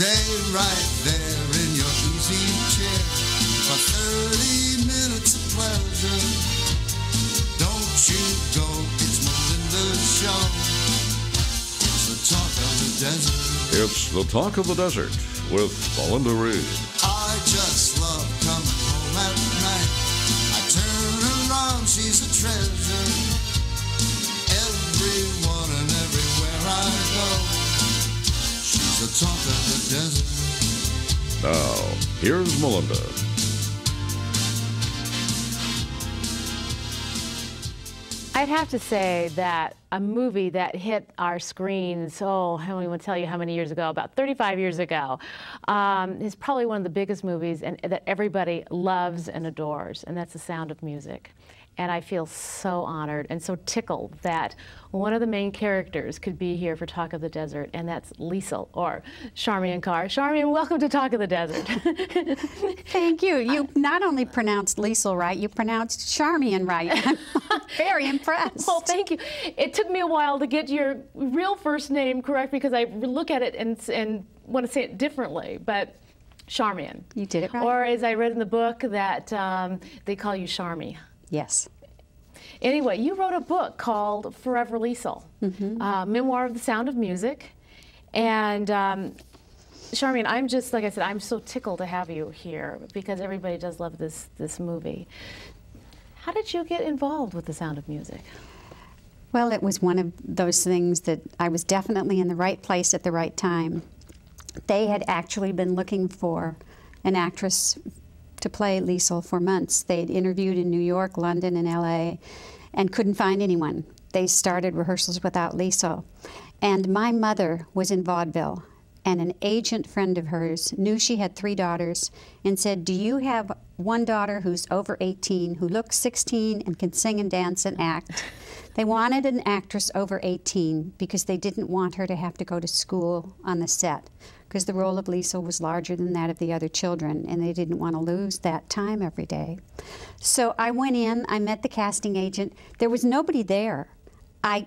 Stay right there in your easy chair for 30 minutes of pleasure. Don't you go, it's Melinda's show. It's the Talk of the Desert. It's the Talk of the Desert with Melinda Read. I just love coming home at night. I turn around, she's a treasure. Everyone and everywhere I go. The Talk of the Desert. Now, here's Melinda. I'd have to say that a movie that hit our screens, I don't even want to tell you how many years ago, about 35 years ago, is probably one of the biggest movies and that everybody loves and adores, and that's The Sound of Music. And I feel so honored and so tickled that one of the main characters could be here for Talk of the Desert, and that's Liesl, or Charmian Carr. Charmian, welcome to Talk of the Desert. Thank you. You not only pronounced Liesl right, you pronounced Charmian right. I'm very impressed. Well, thank you. It took me a while to get your real first name correct because I look at it and want to say it differently, but Charmian. You did it right. Or as I read in the book that they call you Charmy. Yes. Anyway, you wrote a book called Forever Liesl, Memoir of the Sound of Music. And Charmian, I'm just, like I said, I'm so tickled to have you here because everybody does love this movie. How did you get involved with The Sound of Music? Well, it was one of those things that I was definitely in the right place at the right time. They had actually been looking for an actress to play Liesl for months. They'd interviewed in New York, London, and LA, and couldn't find anyone. They started rehearsals without Liesl. And my mother was in vaudeville, and an agent friend of hers knew she had 3 daughters and said, do you have one daughter who's over 18, who looks 16 and can sing and dance and act? They wanted an actress over 18 because they didn't want her to have to go to school on the set, because the role of Liesl was larger than that of the other children, and they didn't want to lose that time every day. So I went in, I met the casting agent. There was nobody there. I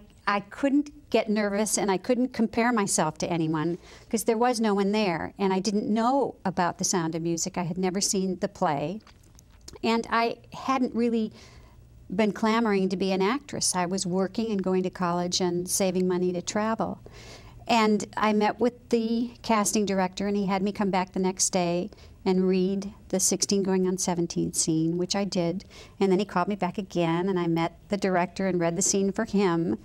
couldn't get nervous, and I couldn't compare myself to anyone, because there was no one there, and I didn't know about The Sound of Music. I had never seen the play, and I hadn't really been clamoring to be an actress. I was working and going to college and saving money to travel. And I met with the casting director, and he had me come back the next day and read the 16 Going on 17 scene, which I did. And then he called me back again, and I met the director and read the scene for him.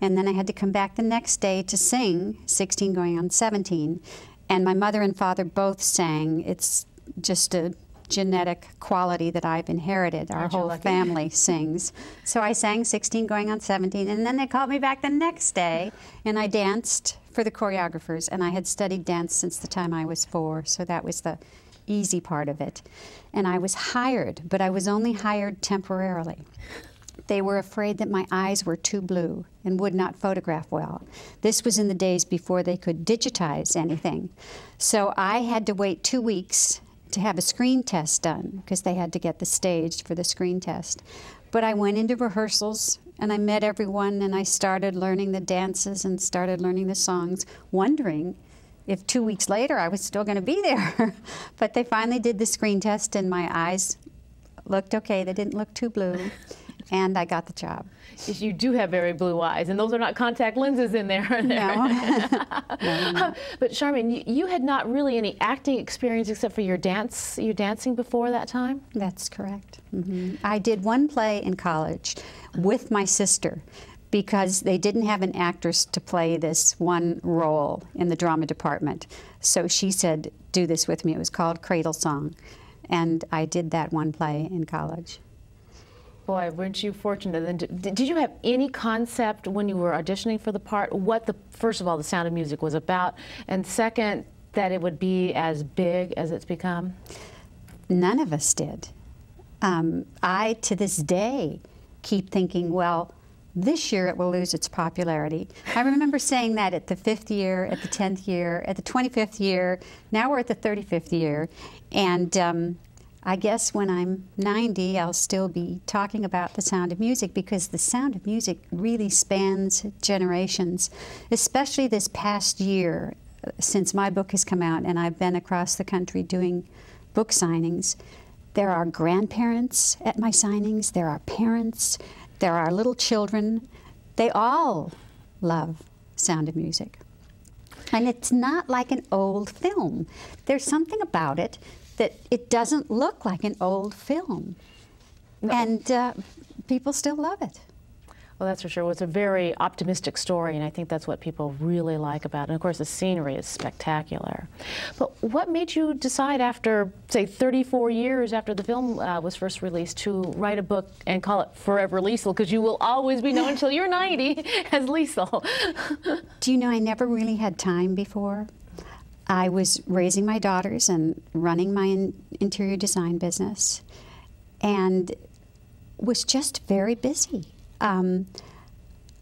And then I had to come back the next day to sing 16 Going on 17. And my mother and father both sang. It's just a genetic quality that I've inherited. Our whole family sings. So I sang 16 Going on 17, and then they called me back the next day, and I danced for the choreographers, and I had studied dance since the time I was 4, so that was the easy part of it. And I was hired, but I was only hired temporarily. They were afraid that my eyes were too blue and would not photograph well. This was in the days before they could digitize anything. So I had to wait 2 weeks to have a screen test done, because they had to get the staged for the screen test. But I went into rehearsals, and I met everyone, and I started learning the dances and started learning the songs, wondering if 2 weeks later I was still going to be there. But they finally did the screen test, and my eyes looked okay. They didn't look too blue. And I got the job. Yes, you do have very blue eyes, and those are not contact lenses in there. No. But Charmian, you had not really any acting experience except for your dancing before that time? That's correct. I did one play in college with my sister, because they didn't have an actress to play this one role in the drama department. So she said, do this with me. It was called Cradle Song, and I did that one play in college. Boy, weren't you fortunate. And did you have any concept when you were auditioning for the part what the, first of all, The Sound of Music was about, and second, that it would be as big as it's become? None of us did. I, to this day, keep thinking, well, this year it will lose its popularity. I remember saying that at the 5th year, at the 10th year, at the 25th year, now we're at the 35th year, and I guess when I'm 90, I'll still be talking about The Sound of Music, because The Sound of Music really spans generations, especially this past year. since my book has come out and I've been across the country doing book signings, there are grandparents at my signings, there are parents, there are little children. They all love Sound of Music. And it's not like an old film. There's something about it that it doesn't look like an old film. No. And people still love it. Well, that's for sure. Well, it's a very optimistic story, and I think that's what people really like about it. And, of course, the scenery is spectacular. But what made you decide after, say, 34 years after the film was first released to write a book and call it Forever Liesl? Because you will always be known until you're 90 as Liesl. Do you know, I never really had time before. I was raising my daughters and running my interior design business and was just very busy.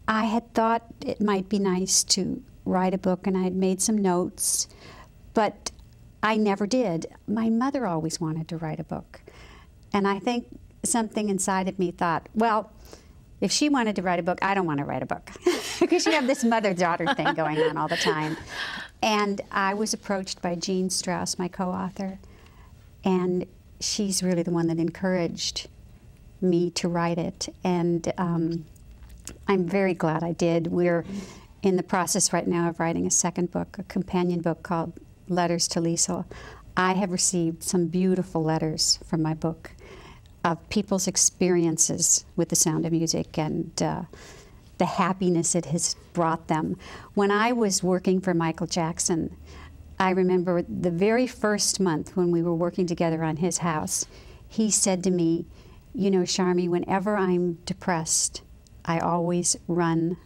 I had thought it might be nice to write a book, and I had made some notes, but I never did. My mother always wanted to write a book, and I think something inside of me thought, well, if she wanted to write a book, I don't want to write a book, because you have this mother-daughter thing going on all the time. And I was approached by Jean Strauss, my co-author, and she's really the one that encouraged me to write it, and I'm very glad I did. We're in the process right now of writing a second book, a companion book called Letters to Liesl. I have received some beautiful letters from my book of people's experiences with The Sound of Music and the happiness it has brought them. When I was working for Michael Jackson, I remember the very first month when we were working together on his house, he said to me, "You know, Charmy, whenever I'm depressed, I always run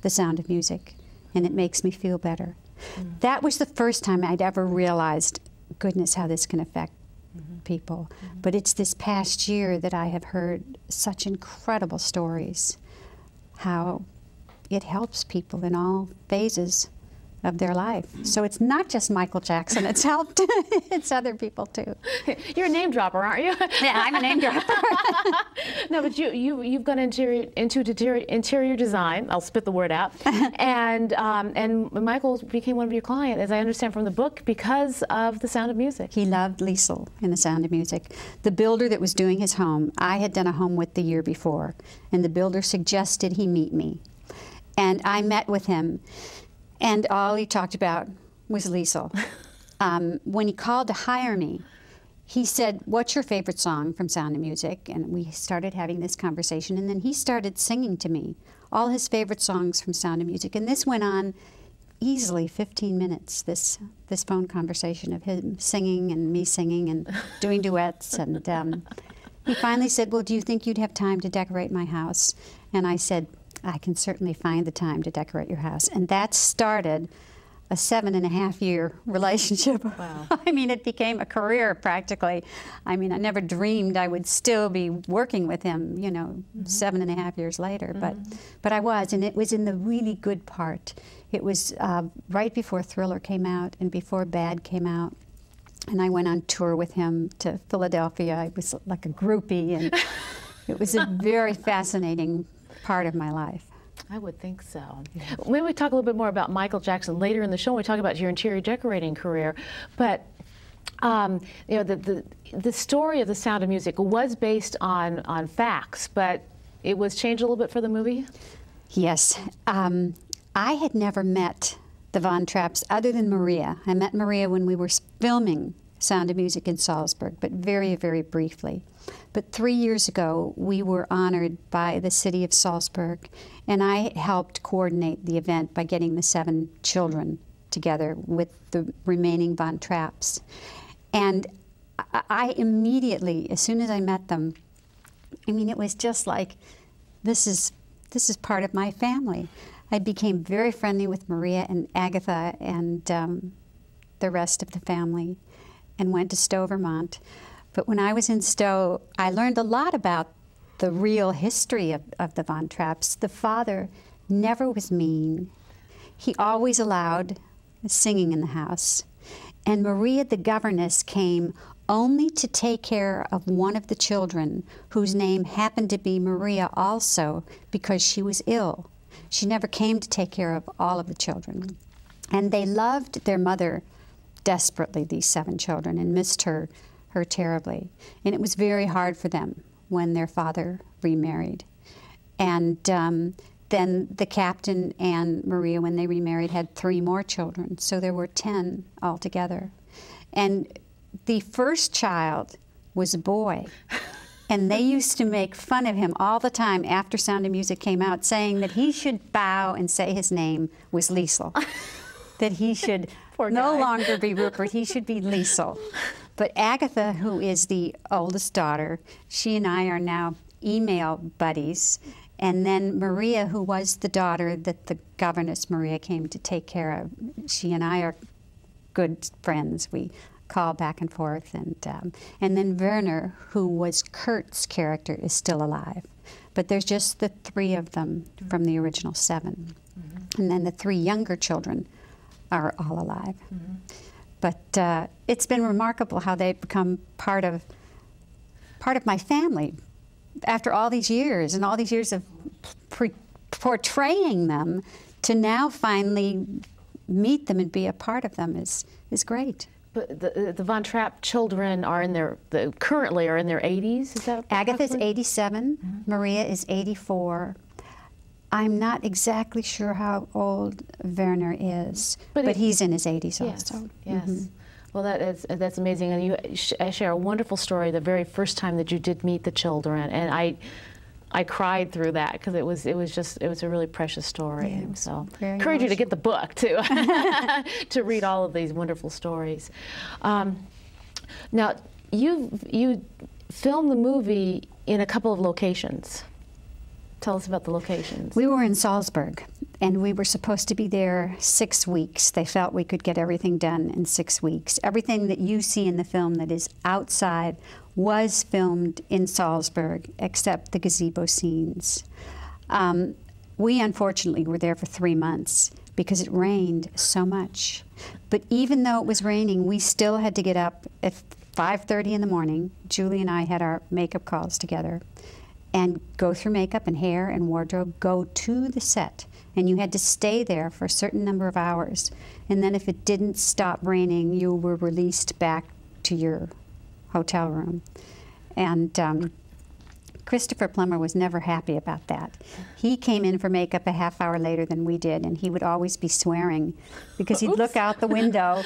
The Sound of Music, and it makes me feel better." Mm-hmm. That was the first time I'd ever realized, goodness, how this can affect mm-hmm. people. Mm-hmm. But it's this past year that I have heard such incredible stories, how it helps people in all phases of their life. So it's not just Michael Jackson, it's helped, it's other people too. You're a name dropper, aren't you? Yeah, I'm a name dropper. No, but you've gone into interior design, I'll spit the word out, and Michael became one of your clients, as I understand from the book, because of The Sound of Music. He loved Liesl in The Sound of Music. The builder that was doing his home, I had done a home with the year before, and the builder suggested he meet me. And I met with him, and all he talked about was Liesl. When he called to hire me, he said, "What's your favorite song from Sound of Music?" And we started having this conversation, and then he started singing to me all his favorite songs from Sound of Music. And this went on easily 15 minutes, this phone conversation of him singing and me singing and doing duets. And he finally said, "Well, do you think you'd have time to decorate my house?" And I said, "I can certainly find the time to decorate your house." And that started a 7.5-year relationship. Wow. I mean, it became a career practically. I mean, I never dreamed I would still be working with him, you know, mm-hmm. 7.5 years later, mm-hmm. but I was, and it was in the really good part. It was right before Thriller came out and before Bad came out. And I went on tour with him to Philadelphia. I was like a groupie, and it was a very fascinating part of my life. I would think so. Yeah. When we talk a little bit more about Michael Jackson later in the show, when we talk about your interior decorating career, but you know, the story of The Sound of Music was based on facts, but it was changed a little bit for the movie? Yes. I had never met the Von Trapps other than Maria. I met Maria when we were filming Sound of Music in Salzburg, but very, very briefly. But 3 years ago, we were honored by the city of Salzburg, and I helped coordinate the event by getting the 7 children together with the remaining Von Trapps. And I immediately, as soon as I met them, I mean, it was just like, this is part of my family. I became very friendly with Maria and Agatha and the rest of the family, and went to Stowe, Vermont. But when I was in Stowe, I learned a lot about the real history of the Von Trapps. The father never was mean. He always allowed singing in the house. And Maria, the governess, came only to take care of one of the children, whose name happened to be Maria also, because she was ill. She never came to take care of all of the children. And they loved their mother desperately, these seven children, and missed her terribly. And it was very hard for them when their father remarried. And then the captain and Maria, when they remarried, had 3 more children. So there were 10 altogether. And the first child was a boy. And they used to make fun of him all the time after Sound of Music came out, saying that he should bow and say his name was Liesl. That he should no longer be Rupert, he should be Liesl. But Agatha, who is the oldest daughter, she and I are now email buddies. And then Maria, who was the daughter that the governess Maria came to take care of, she and I are good friends. We call back and forth. And then Werner, who was Kurt's character, is still alive. But there's just the 3 of them from the original 7. Mm-hmm. And then the 3 younger children are all alive. Mm-hmm. But it's been remarkable how they've become part of my family after all these years and all these years of portraying them, to now finally meet them and be a part of them is great. But the Von Trapp children are in their currently are in their 80s. Is that Agatha's 87, mm-hmm. Maria is 84. I'm not exactly sure how old Werner is, but he's in his 80s also. Yes. Mm-hmm. Well, that's amazing, and you share a wonderful story. The very first time that you did meet the children, and I cried through that because it was a really precious story. Yeah, so encourage you to get the book too, to read all of these wonderful stories. Now you filmed the movie in a couple of locations. Tell us about the locations. We were in Salzburg, and we were supposed to be there 6 weeks. They felt we could get everything done in 6 weeks. Everything that you see in the film that is outside was filmed in Salzburg, except the gazebo scenes. We, unfortunately, were there for 3 months because it rained so much. But even though it was raining, we still had to get up at 5:30 in the morning. Julie and I had our makeup calls together, and go through makeup and hair and wardrobe, go to the set. And you had to stay there for a certain number of hours. And then if it didn't stop raining, you were released back to your hotel room. And Christopher Plummer was never happy about that. He came in for makeup a half hour later than we did, and he would always be swearing because he'd look out the window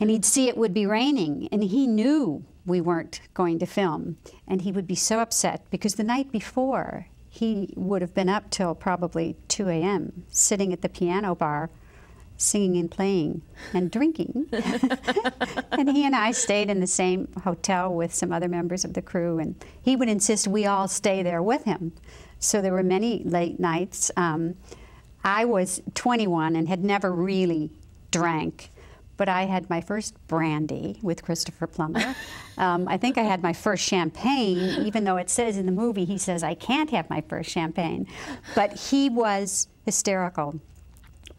and he'd see it would be raining, and he knew we weren't going to film. And he would be so upset because the night before, he would have been up till probably 2 a.m., sitting at the piano bar, singing and playing and drinking. And he and I stayed in the same hotel with some other members of the crew, and he would insist we all stay there with him. So there were many late nights. I was 21 and had never really drank, but I had my first brandy with Christopher Plummer. I think I had my first champagne, even though it says in the movie, he says, I can't have my first champagne. But he was hysterical.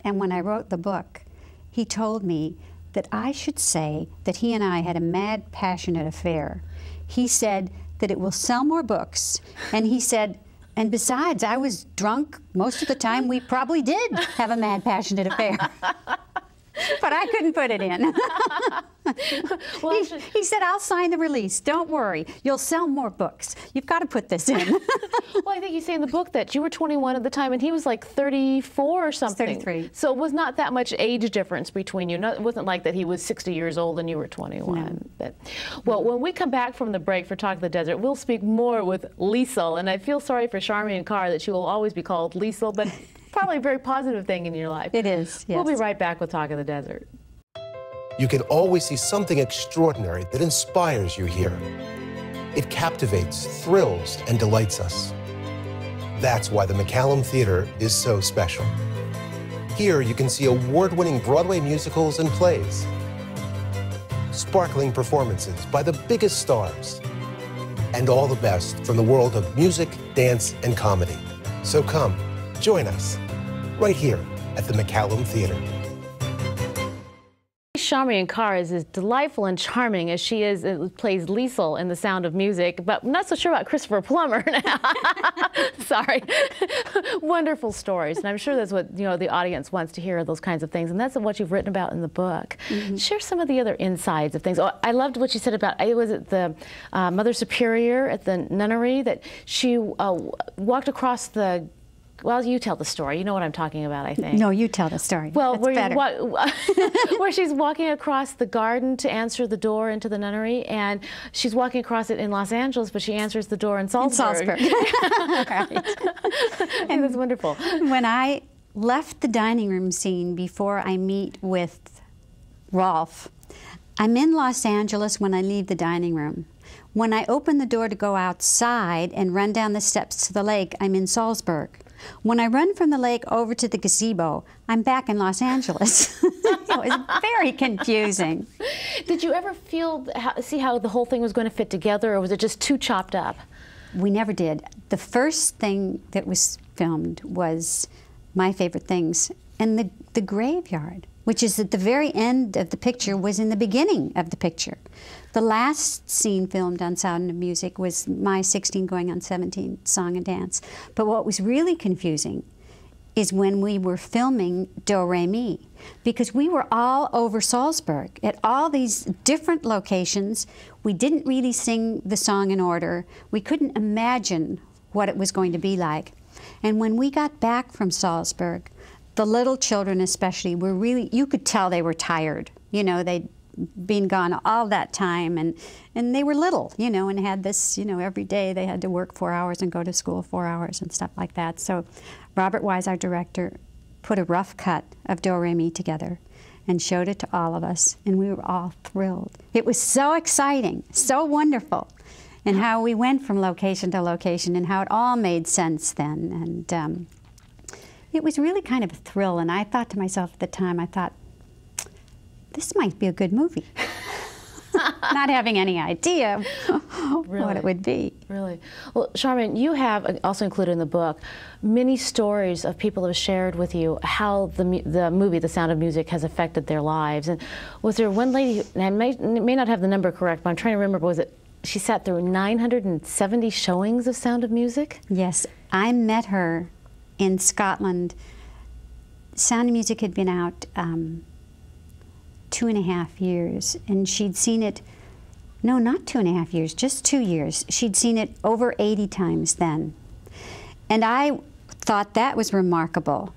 And when I wrote the book, he told me that I should say that he and I had a mad, passionate affair. He said that it will sell more books. And he said, and besides, I was drunk most of the time. We probably did have a mad, passionate affair. But I couldn't put it in. Well, he said, I'll sign the release. Don't worry. You'll sell more books. You've got to put this in. Well, I think you say in the book that you were 21 at the time, and he was like 34 or something. 33. So it was not that much age difference between you. No, it wasn't like that he was 60 years old and you were 21. No. But, well, when we come back from the break for Talk of the Desert, we'll speak more with Liesl. And I feel sorry for Charmian Carr that she will always be called Liesl, but probably a very positive thing in your life. It is, yes. We'll be right back with Talk of the Desert. You can always see something extraordinary that inspires you here. It captivates, thrills, and delights us. That's why the McCallum Theater is so special. Here you can see award-winning Broadway musicals and plays, sparkling performances by the biggest stars, and all the best from the world of music, dance, and comedy. So come, join us right here at the McCallum Theater. Charmian Carr is as delightful and charming as she is, plays Liesl in The Sound of Music, but I'm not so sure about Christopher Plummer now. Sorry. Wonderful stories, and I'm sure that's what, you know, the audience wants to hear, those kinds of things, and that's what you've written about in the book. Mm-hmm. Share some of the other insides of things. Oh, I loved what you said about, was it the Mother Superior at the nunnery, that she walked across the... Well, you tell the story. You know what I'm talking about, I think. No, you tell the story. Well, where she's walking across the garden to answer the door into the nunnery, and she's walking across it in Los Angeles, but she answers the door in Salzburg. In Salzburg. Right. And it was wonderful. When I left the dining room scene before I meet with Rolf, I'm in Los Angeles when I leave the dining room. When I open the door to go outside and run down the steps to the lake, I'm in Salzburg. When I run from the lake over to the gazebo, I'm back in Los Angeles. It was very confusing. Did you ever see how the whole thing was going to fit together, or was it just too chopped up? We never did. The first thing that was filmed was My Favorite Things, and the graveyard, which is at the very end of the picture, was in the beginning of the picture. The last scene filmed on Sound of Music was my 16 Going on 17 song and dance. But what was really confusing is when we were filming Do Re Mi, because we were all over Salzburg at all these different locations. We didn't really sing the song in order. We couldn't imagine what it was going to be like. And when we got back from Salzburg, the little children especially were really, you could tell they were tired. You know, they'd been gone all that time, and they were little, you know, and had this, you know, every day they had to work 4 hours and go to school 4 hours and stuff like that. So Robert Wise, our director, put a rough cut of Do Re Mi together and showed it to all of us, and we were all thrilled. It was so exciting, so wonderful, and how we went from location to location and how it all made sense then. And it was really kind of a thrill, and I thought to myself at the time, I thought, this might be a good movie. Not having any idea really what it would be. Really. Well, Charmian, you have also included in the book many stories of people who have shared with you how the movie, The Sound of Music, has affected their lives. And was there one lady, and I may not have the number correct, but I'm trying to remember, was it she sat through 970 showings of Sound of Music? Yes. I met her in Scotland. Sound of Music had been out 2.5 years, and she'd seen it, no, not 2.5 years, just 2 years. She'd seen it over 80 times then. And I thought that was remarkable.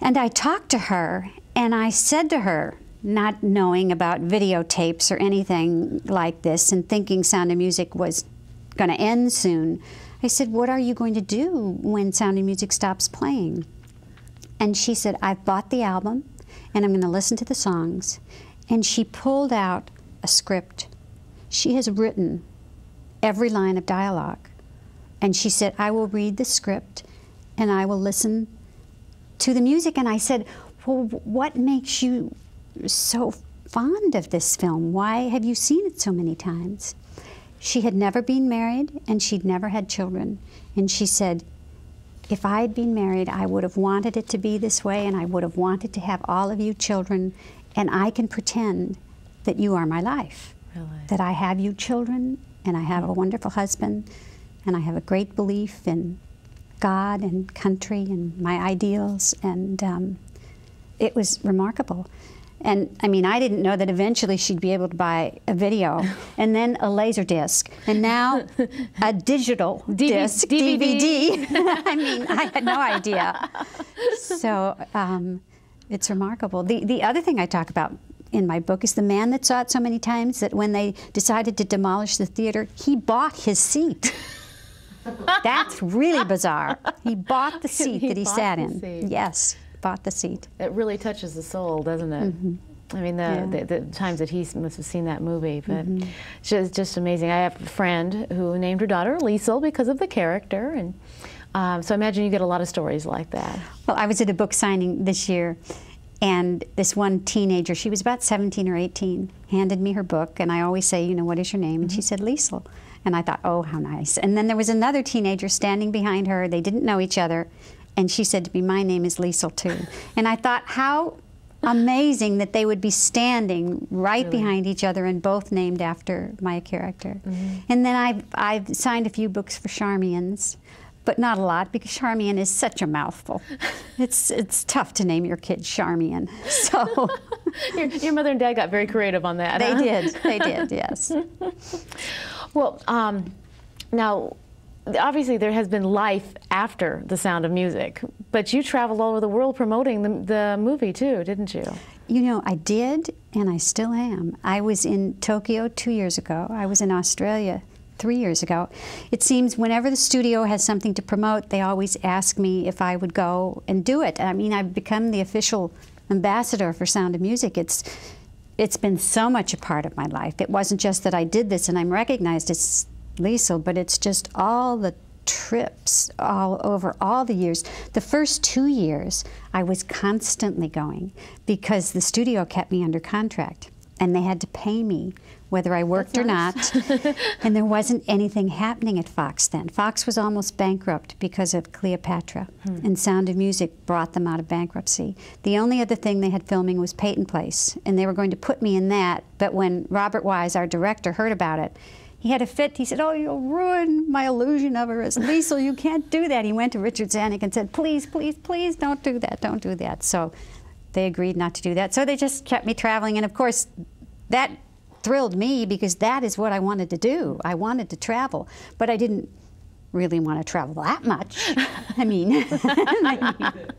And I talked to her, and I said to her, not knowing about videotapes or anything like this, and thinking Sound of Music was going to end soon, I said, what are you going to do when Sound of Music stops playing? And she said, I've bought the album, and I'm going to listen to the songs. And she pulled out a script. She has written every line of dialogue. And she said, I will read the script, and I will listen to the music. And I said, well, what makes you so fond of this film? Why have you seen it so many times? She had never been married, and she'd never had children. And she said, if I had been married, I would have wanted it to be this way, and I would have wanted to have all of you children, and I can pretend that you are my life. Really? That I have you children, and I have a wonderful husband, and I have a great belief in God and country and my ideals, and it was remarkable. And I mean, I didn't know that eventually she'd be able to buy a video, and then a laser disc, and now a digital disc, DVD. I mean, I had no idea. So it's remarkable. The other thing I talk about in my book is the man that saw it so many times that when they decided to demolish the theater, he bought his seat. That's really bizarre. He bought the seat that he sat in. Seat. Yes. Bought the seat. It really touches the soul, doesn't it? Mm-hmm. I mean, the times that he must have seen that movie, but mm-hmm. It's just amazing. I have a friend who named her daughter Liesl because of the character, and so I imagine you get a lot of stories like that. Well, I was at a book signing this year, and this one teenager, she was about 17 or 18, handed me her book, and I always say, you know, what is your name? Mm-hmm. And she said, Liesl. And I thought, oh, how nice. And then there was another teenager standing behind her. They didn't know each other. And she said to me, my name is Liesl too. And I thought, how amazing that they would be standing right behind each other and both named after my character. Mm-hmm. And then I've signed a few books for Charmians, but not a lot because Charmian is such a mouthful. It's tough to name your kid Charmian. So your mother and dad got very creative on that. They did. They did. Yes. Well, now, obviously there has been life after The Sound of Music, but you traveled all over the world promoting the movie too, didn't you? You know, I did, and I still am. I was in Tokyo 2 years ago. I was in Australia 3 years ago. It seems whenever the studio has something to promote, they always ask me if I would go and do it. I mean, I've become the official ambassador for Sound of Music. It's been so much a part of my life. It wasn't just that I did this and I'm recognized as Liesl, but it's just all the trips all over all the years. The first 2 years, I was constantly going because the studio kept me under contract and they had to pay me whether I worked or not. And there wasn't anything happening at Fox then. Fox was almost bankrupt because of Cleopatra, and Sound of Music brought them out of bankruptcy. The only other thing they had filming was Peyton Place, and they were going to put me in that, but when Robert Wise, our director, heard about it, he had a fit. He said, "Oh, you'll ruin my illusion of her as Liesl. You can't do that." He went to Richard Zanuck and said, "Please, please, please, don't do that, don't do that." So they agreed not to do that. So they just kept me traveling, and of course, that thrilled me because that is what I wanted to do. I wanted to travel, but I didn't really want to travel that much. I mean,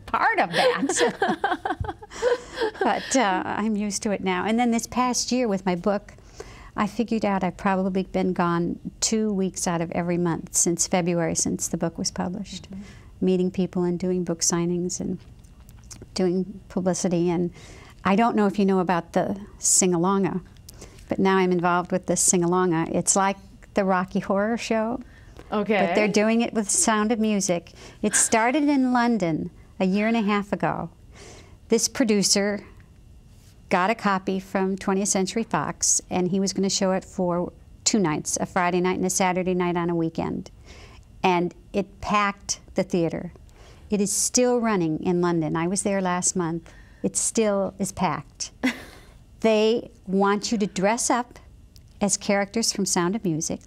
part of that. But I'm used to it now. And then this past year with my book, I figured out I've probably been gone 2 weeks out of every month since February, since the book was published, meeting people and doing book signings and doing publicity. And I don't know if you know about the Singalonga, but now I'm involved with the Singalonga. It's like the Rocky Horror Show, but they're doing it with Sound of Music. It started in London a year and a half ago. This producer got a copy from 20th Century Fox, and he was going to show it for 2 nights, a Friday night and a Saturday night on a weekend. And it packed the theater. It is still running in London. I was there last month. It still is packed. They want you to dress up as characters from Sound of Music.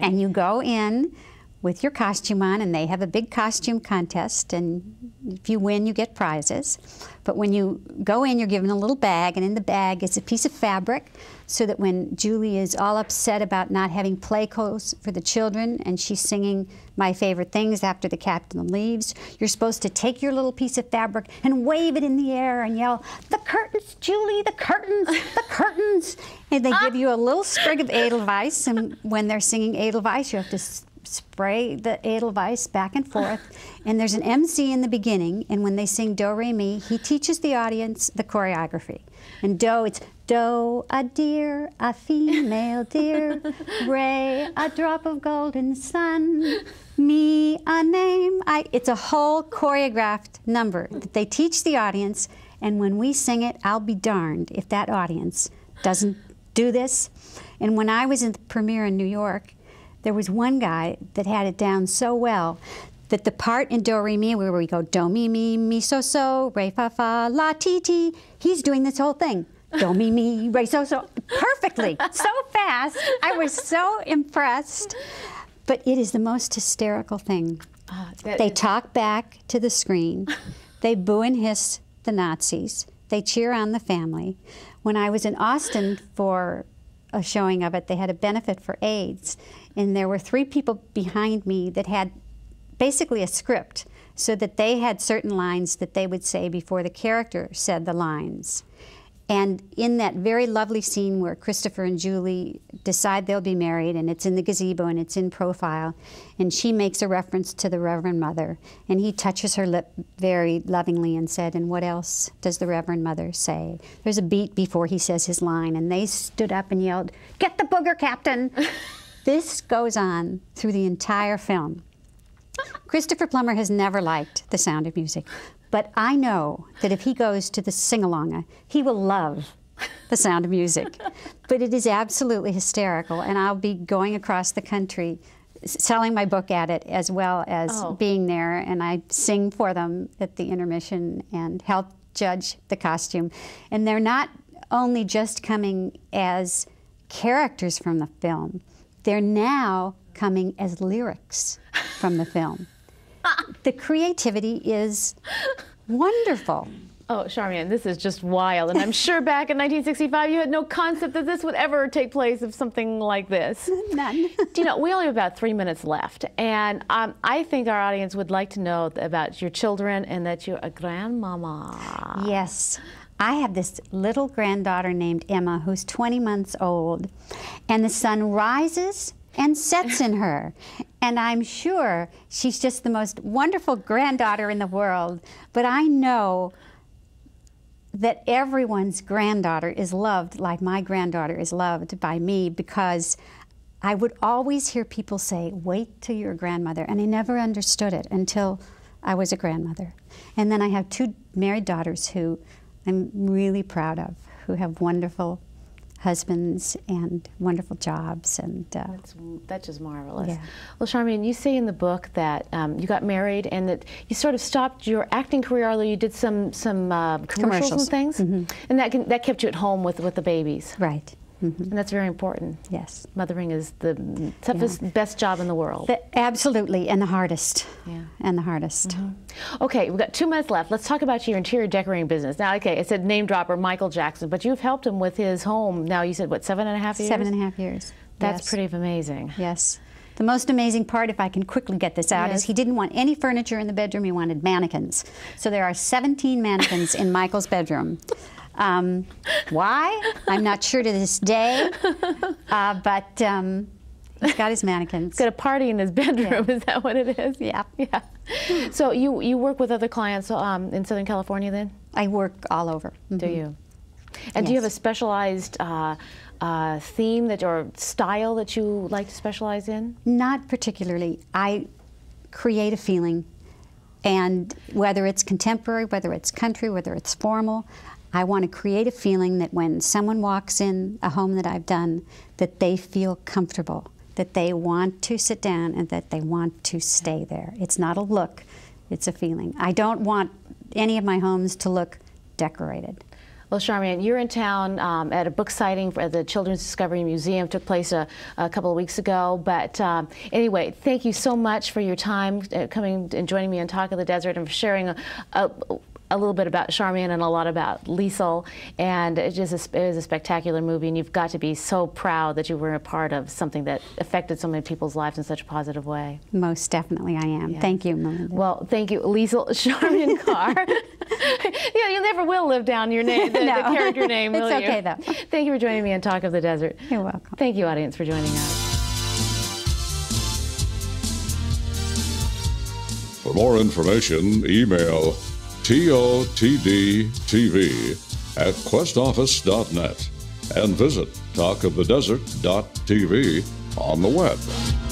And you go in with your costume on, and they have a big costume contest, and if you win, you get prizes. But when you go in, you're given a little bag, and in the bag is a piece of fabric so that when Julie is all upset about not having play clothes for the children, and she's singing My Favorite Things after the captain leaves, you're supposed to take your little piece of fabric and wave it in the air and yell, "The curtains, Julie, the curtains, the curtains." And they give you a little sprig of Edelweiss, and when they're singing Edelweiss, you have to spray the Edelweiss back and forth, and there's an MC in the beginning, and when they sing Do Re Mi, he teaches the audience the choreography. And Do, it's Do, a deer, a female deer, Re, a drop of golden sun, Mi, a name. It's a whole choreographed number that they teach the audience, and when we sing it, I'll be darned if that audience doesn't do this. And when I was in the premiere in New York, there was one guy that had it down so well that the part in Do Re Mi where we go Do Mi Mi Mi So So Re Fa Fa La Ti Ti, he's doing this whole thing Do Mi Mi Re So So perfectly, so fast. I was so impressed. But it is the most hysterical thing. They talk back to the screen. They boo and hiss the Nazis. They cheer on the family. When I was in Austin for a showing of it, they had a benefit for AIDS. And there were 3 people behind me that had basically a script so that they had certain lines that they would say before the character said the lines. And in that very lovely scene where Christopher and Julie decide they'll be married, and it's in the gazebo and it's in profile, and she makes a reference to the Reverend Mother, and he touches her lip very lovingly and said, "And what else does the Reverend Mother say?" There's a beat before he says his line, and they stood up and yelled, "Get the booger, Captain!" This goes on through the entire film. Christopher Plummer has never liked The Sound of Music, but I know that if he goes to the Singalonga, he will love The Sound of Music. But it is absolutely hysterical, and I'll be going across the country selling my book at it as well as being there, and I sing for them at the intermission and help judge the costume. And they're not only just coming as characters from the film, they're now coming as lyrics from the film. The creativity is wonderful. Oh, Charmian, this is just wild. And I'm sure back in 1965, you had no concept that this would ever take place of something like this. None. You know, we only have about 3 minutes left. And I think our audience would like to know about your children and that you're a grandmama. Yes. I have this little granddaughter named Emma who's 20 months old. And the sun rises and sets in her. And I'm sure she's just the most wonderful granddaughter in the world. But I know that everyone's granddaughter is loved like my granddaughter is loved by me, because I would always hear people say, wait till you're a grandmother. And I never understood it until I was a grandmother. And then I have two married daughters who I'm really proud of, who have wonderful husbands and wonderful jobs. And that's just marvelous. Yeah. Well, Charmian, you say in the book that you got married and that you sort of stopped your acting career, although you did some commercials and things, and that kept you at home with the babies. Right. Mm-hmm. And that's very important. Yes. Mothering is the toughest, best job in the world. Absolutely, and the hardest. Yeah. And the hardest. Mm-hmm. Okay, we've got 2 minutes left. Let's talk about your interior decorating business. Now, okay, it said name dropper Michael Jackson, but you've helped him with his home now, you said, what, 7.5 years? 7.5 years. That's pretty amazing. Yes. The most amazing part, if I can quickly get this out, is he didn't want any furniture in the bedroom. He wanted mannequins. So there are 17 mannequins in Michael's bedroom. Why? I'm not sure to this day, but he's got his mannequins. He's got a party in his bedroom, is that what it is? Yeah. Yeah. So you work with other clients in Southern California then? I work all over. Mm-hmm. Do you? And do you have a specialized theme that, or style that you like to specialize in? Not particularly. I create a feeling, and whether it's contemporary, whether it's country, whether it's formal, I want to create a feeling that when someone walks in a home that I've done, that they feel comfortable, that they want to sit down, and that they want to stay there. It's not a look, it's a feeling. I don't want any of my homes to look decorated. Well, Charmian, you're in town at a book sighting at the Children's Discovery Museum. It took place a couple of weeks ago. But anyway, thank you so much for your time coming and joining me on Talk of the Desert, and for sharing a little bit about Charmian and a lot about Liesl. And it just is a spectacular movie, and you've got to be so proud that you were a part of something that affected so many people's lives in such a positive way. Most definitely I am. Yes. Thank you, Melinda. Well, thank you, Liesl, Charmian Carr. Yeah, you never will live down your name, the character name, will you? It's okay, though. Thank you for joining me on Talk of the Desert. You're welcome. Thank you, audience, for joining us. For more information, email TOTDTV@questoffice.net and visit talkofthedesert.tv on the web.